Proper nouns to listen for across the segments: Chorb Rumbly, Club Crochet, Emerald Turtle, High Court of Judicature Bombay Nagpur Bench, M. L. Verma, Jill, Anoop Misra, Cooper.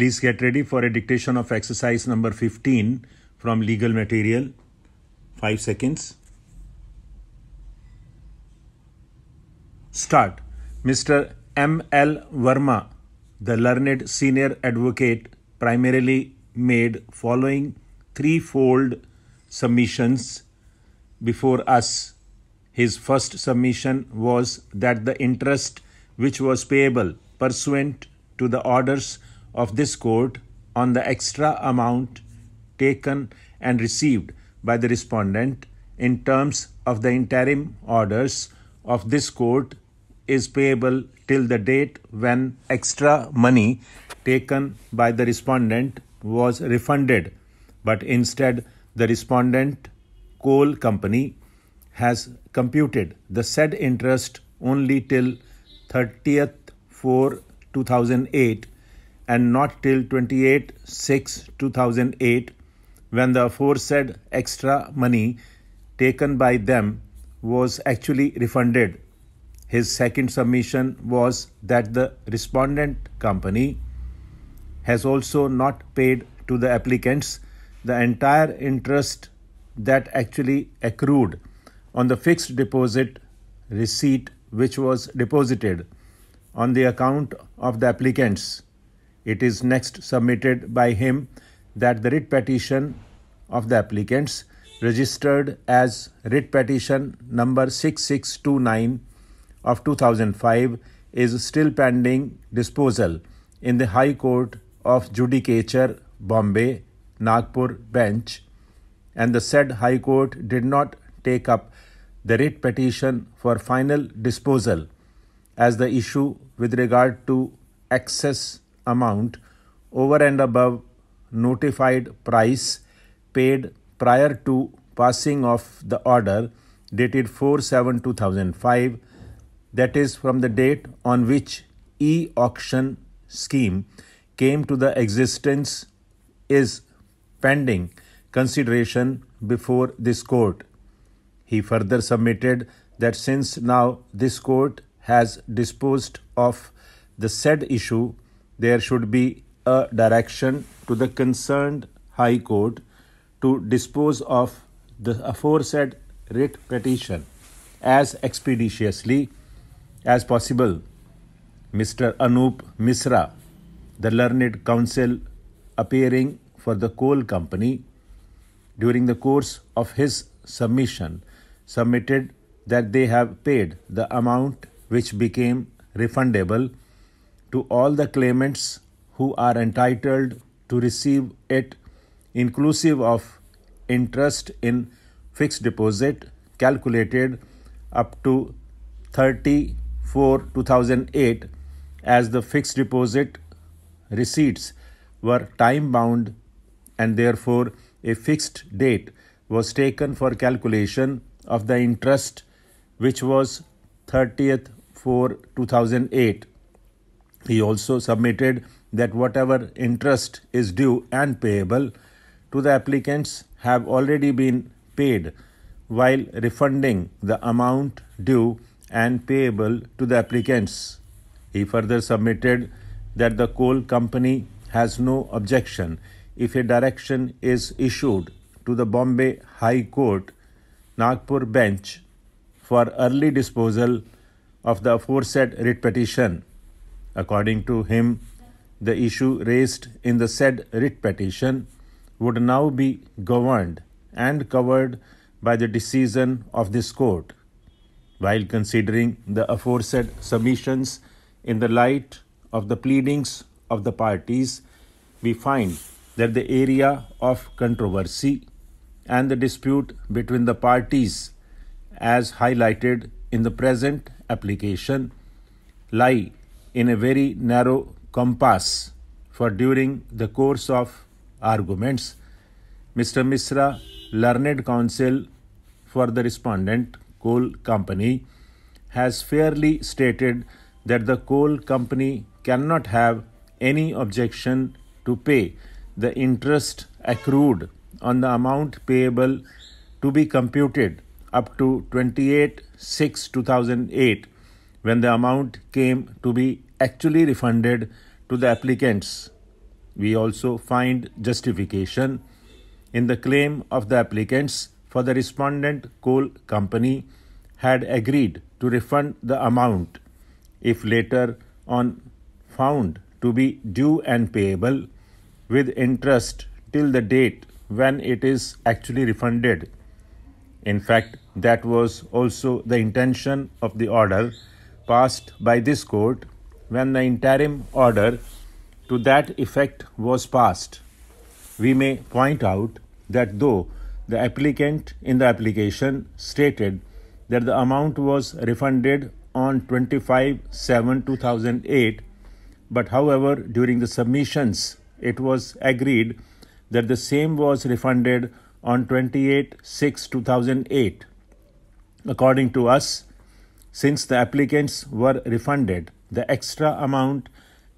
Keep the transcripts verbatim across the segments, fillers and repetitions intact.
Please get ready for a dictation of exercise number fifteen from legal material. Five seconds. Start. Mister M. L. Verma, the learned senior advocate, primarily made following threefold submissions before us. His first submission was that the interest which was payable pursuant to the orders of this court on the extra amount taken and received by the respondent in terms of the interim orders of this court is payable till the date when extra money taken by the respondent was refunded, but instead the respondent coal company has computed the said interest only till thirtieth four two thousand eight and not till twenty-eighth six two thousand eight, when the aforesaid extra money taken by them was actually refunded. His second submission was that the respondent company has also not paid to the applicants the entire interest that actually accrued on the fixed deposit receipt which was deposited on the account of the applicants. It is next submitted by him that the writ petition of the applicants, registered as writ petition number six six two nine of two thousand five, is still pending disposal in the High Court of Judicature Bombay Nagpur Bench, and the said High Court did not take up the writ petition for final disposal, as the issue with regard to excess amount over and above notified price paid prior to passing of the order dated four seven two thousand five, that is from the date on which e-auction scheme came to the existence, is pending consideration before this court. He further submitted that since now this court has disposed of the said issue, there should be a direction to the concerned High Court to dispose of the aforesaid writ petition as expeditiously as possible. Mister Anoop Misra, the learned counsel appearing for the coal company, during the course of his submission, submitted that they have paid the amount which became refundable to all the claimants who are entitled to receive it, inclusive of interest in fixed deposit calculated up to thirty-four two thousand eight, as the fixed deposit receipts were time bound and therefore a fixed date was taken for calculation of the interest, which was thirtieth four two thousand eight. He also submitted that whatever interest is due and payable to the applicants have already been paid, while refunding the amount due and payable to the applicants. He further submitted that the coal company has no objection if a direction is issued to the Bombay High Court, Nagpur Bench, for early disposal of the aforesaid writ petition. According to him, the issue raised in the said writ petition would now be governed and covered by the decision of this court. While considering the aforesaid submissions in the light of the pleadings of the parties, we find that the area of controversy and the dispute between the parties, as highlighted in the present application, lie in a very narrow compass, for during the course of arguments, Mister Misra, learned counsel for the respondent coal company, has fairly stated that the coal company cannot have any objection to pay the interest accrued on the amount payable to be computed up to twenty-eighth six two thousand eight, when the amount came to be actually refunded to the applicants. We also find justification in the claim of the applicants, for the respondent coal company had agreed to refund the amount if later on found to be due and payable with interest till the date when it is actually refunded. In fact, that was also the intention of the order passed by this court when the interim order to that effect was passed. We may point out that though the applicant in the application stated that the amount was refunded on twenty-fifth of July two thousand eight, but however, during the submissions, it was agreed that the same was refunded on twenty-eighth of June two thousand eight. According to us, since the applicants were refunded the extra amount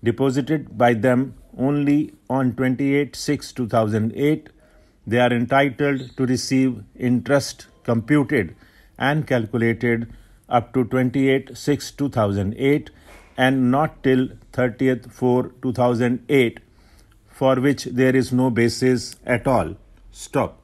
deposited by them only on twenty-eighth of June two thousand eight, they are entitled to receive interest computed and calculated up to twenty-eighth of June two thousand eight and not till thirtieth of April two thousand eight, for which there is no basis at all. Stop.